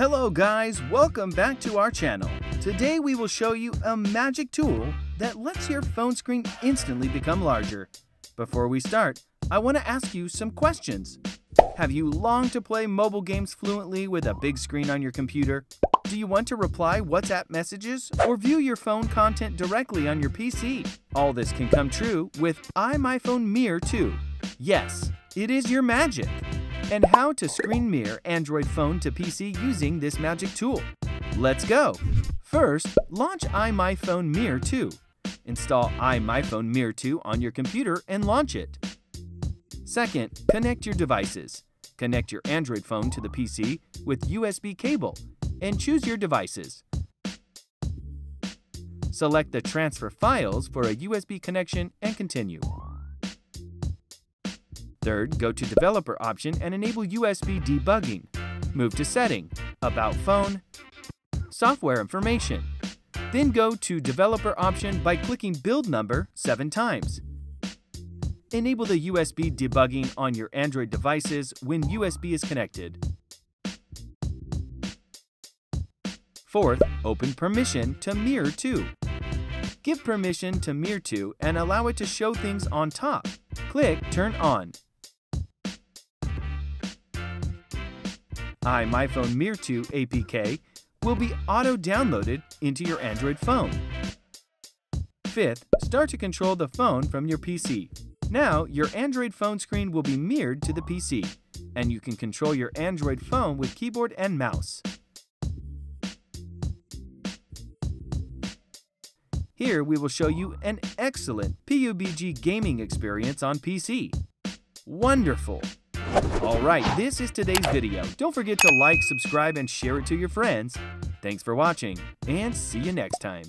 Hello guys, welcome back to our channel. Today we will show you a magic tool that lets your phone screen instantly become larger. Before we start, I want to ask you some questions. Have you longed to play mobile games fluently with a big screen on your computer? Do you want to reply WhatsApp messages or view your phone content directly on your PC? All this can come true with iMyFone MirrorTo. Yes, it is your magic. And how to screen mirror Android phone to PC using this magic tool. Let's go! First, launch iMyFone MirrorTo. Install iMyFone MirrorTo on your computer and launch it. Second, connect your devices. Connect your Android phone to the PC with USB cable and choose your devices. Select the transfer files for a USB connection and continue. Third, go to Developer option and enable USB debugging. Move to Setting, About Phone, Software Information. Then go to Developer option by clicking Build Number 7 times. Enable the USB debugging on your Android devices when USB is connected. Fourth, open Permission to MirrorTo. Give permission to MirrorTo and allow it to show things on top. Click Turn On. iMyFone MirrorTo APK will be auto-downloaded into your Android phone. Fifth, start to control the phone from your PC. Now, your Android phone screen will be mirrored to the PC, and you can control your Android phone with keyboard and mouse. Here we will show you an excellent PUBG gaming experience on PC. Wonderful! Alright, this is today's video. Don't forget to like, subscribe, and share it to your friends. Thanks for watching, and see you next time.